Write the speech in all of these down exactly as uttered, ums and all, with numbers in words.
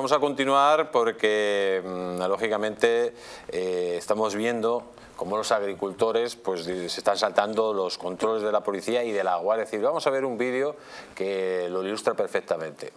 Vamos a continuar porque, lógicamente, eh, estamos viendo cómo los agricultores pues, se están saltando los controles de la policía y de la Guardia Civil. Vamos a ver un vídeo que lo ilustra perfectamente.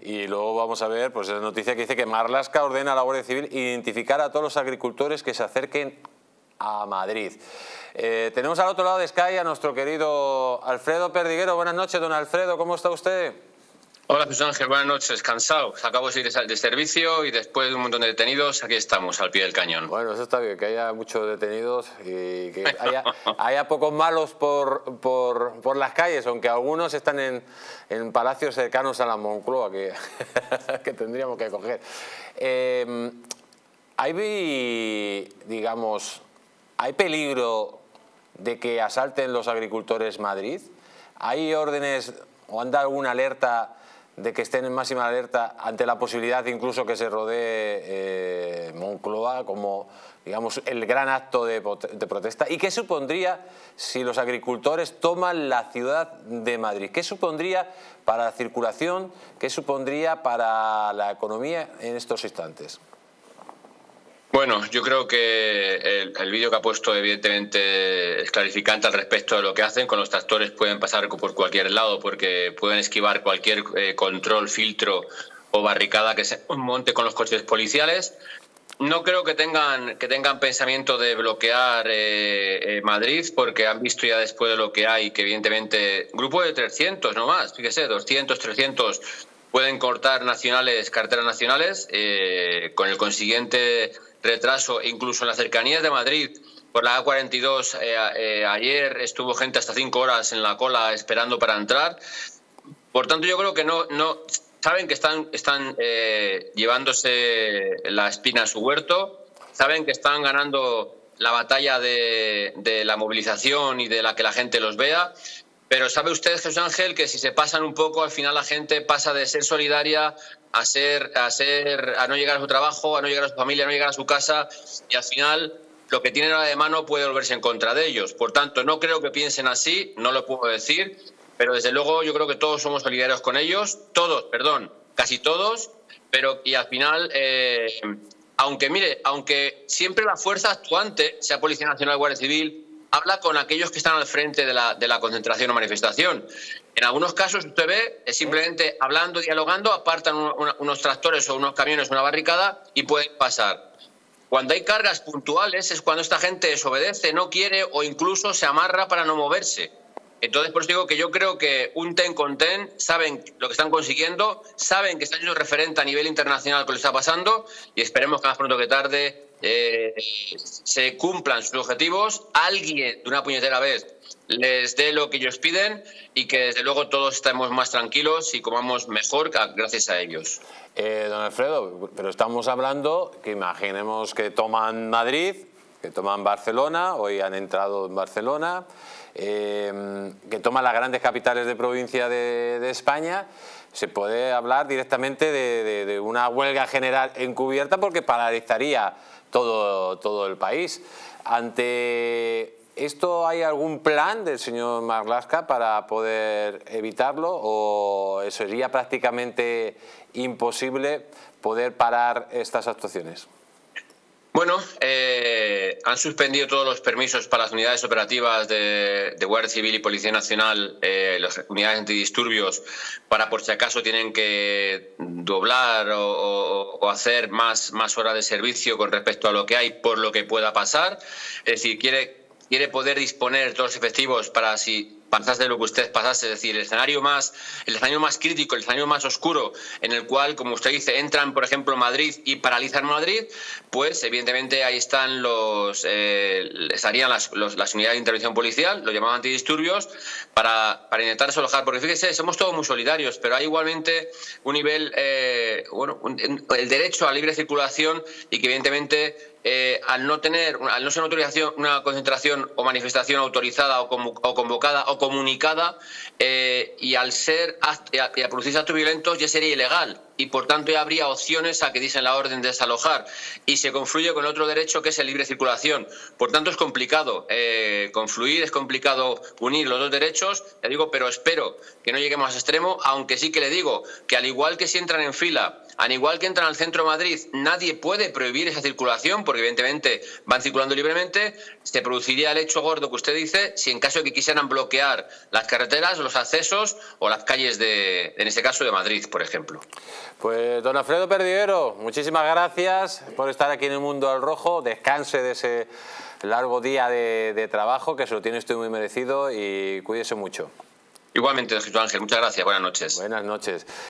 Y luego vamos a ver pues, la noticia que dice que Marlaska ordena a la Guardia Civil identificar a todos los agricultores que se acerquen a Madrid. Eh, tenemos al otro lado de Sky a nuestro querido Alfredo Perdiguero. Buenas noches, don Alfredo, ¿cómo está usted? Hola, José Ángel, buenas noches, cansado. Acabo de ir de servicio y después de un montón de detenidos, aquí estamos, al pie del cañón. Bueno, eso está bien, que haya muchos detenidos y que haya, haya pocos malos por, por, por las calles, aunque algunos están en, en palacios cercanos a la Moncloa, que, que tendríamos que coger. Eh, ¿Hay, digamos, hay peligro de que asalten los agricultores Madrid? ¿Hay órdenes o han dado alguna alerta de que estén en máxima alerta ante la posibilidad incluso que se rodee eh, Moncloa como, digamos, el gran acto de, de protesta? ¿Y qué supondría si los agricultores toman la ciudad de Madrid? ¿Qué supondría para la circulación? ¿Qué supondría para la economía en estos instantes? Bueno, yo creo que el, el vídeo que ha puesto evidentemente es clarificante al respecto de lo que hacen. Con los tractores pueden pasar por cualquier lado porque pueden esquivar cualquier eh, control, filtro o barricada que se monte con los coches policiales. No creo que tengan, que tengan pensamiento de bloquear eh, eh, Madrid, porque han visto ya después de lo que hay, que evidentemente grupo de trescientos no más, fíjese, doscientos, trescientos pueden cortar nacionales, carreteras nacionales, eh, con el consiguiente retraso, incluso en las cercanías de Madrid. Por la A cuarenta y dos eh, eh, ayer estuvo gente hasta cinco horas en la cola esperando para entrar. Por tanto, yo creo que no, no saben que están, están eh, llevándose la espina a su huerto, saben que están ganando la batalla de, de la movilización y de la que la gente los vea. Pero sabe usted, José Ángel, que si se pasan un poco, al final la gente pasa de ser solidaria a ser, a ser, a no llegar a su trabajo, a no llegar a su familia, a no llegar a su casa, y al final lo que tienen ahora de mano puede volverse en contra de ellos. Por tanto, no creo que piensen así, no lo puedo decir, pero desde luego yo creo que todos somos solidarios con ellos, todos, perdón, casi todos, pero y al final, eh, aunque mire, aunque siempre la fuerza actuante, sea Policía Nacional, Guardia Civil, habla con aquellos que están al frente de la, de la concentración o manifestación. En algunos casos usted ve es simplemente hablando, dialogando, apartan un, una, unos tractores o unos camiones, una barricada y pueden pasar. Cuando hay cargas puntuales es cuando esta gente desobedece, no quiere o incluso se amarra para no moverse. Entonces, por eso digo que yo creo que un ten con ten, saben lo que están consiguiendo, saben que están siendo referente a nivel internacional con lo que está pasando y esperemos que más pronto que tarde Eh, se cumplan sus objetivos, alguien de una puñetera vez les dé lo que ellos piden y que desde luego todos estemos más tranquilos y comamos mejor gracias a ellos. Eh, don Alfredo, pero estamos hablando que imaginemos que toman Madrid, que toman Barcelona, hoy han entrado en Barcelona, eh, que toman las grandes capitales de provincia de, de España. Se puede hablar directamente de, de, de una huelga general encubierta porque paralizaría todo, todo el país. Ante esto, ¿hay algún plan del señor Marlaska para poder evitarlo o sería prácticamente imposible poder parar estas actuaciones? Bueno, eh, han suspendido todos los permisos para las unidades operativas de, de Guardia Civil y Policía Nacional, eh, las unidades antidisturbios, para por si acaso tienen que doblar o, o, o hacer más, más horas de servicio con respecto a lo que hay por lo que pueda pasar. Es decir, quiere, quiere poder disponer todos los efectivos para si pasase lo que usted pasase, es decir, el escenario más, el escenario más crítico, el escenario más oscuro en el cual, como usted dice, entran, por ejemplo, Madrid y paralizan Madrid, pues evidentemente ahí están los, eh, estarían las, los, las unidades de intervención policial, los llamados antidisturbios, para, para intentar desalojar, porque fíjese, somos todos muy solidarios, pero hay igualmente un nivel, eh, bueno, un, el derecho a libre circulación y que evidentemente... Eh, al no tener, al no ser una autorización, una concentración o manifestación autorizada o, convo, o convocada o comunicada eh, y al ser act, y a, y a producirse actos violentos ya sería ilegal y por tanto ya habría opciones a que dicen la orden de desalojar y se confluye con otro derecho que es el libre circulación. Por tanto es complicado eh, confluir, es complicado unir los dos derechos, ya digo, pero espero que no lleguemos a ese extremo, aunque sí que le digo que al igual que si entran en fila, al igual que entran al centro de Madrid, nadie puede prohibir esa circulación porque evidentemente van circulando libremente. Se produciría el hecho gordo que usted dice si en caso de que quisieran bloquear las carreteras, los accesos o las calles de, en este caso de Madrid, por ejemplo. Pues don Alfredo Perdiguero, muchísimas gracias por estar aquí en el Mundo al Rojo. Descanse de ese largo día de, de trabajo que se lo tiene usted muy merecido y cuídese mucho. Igualmente, don José Ángel, muchas gracias. Buenas noches. Buenas noches.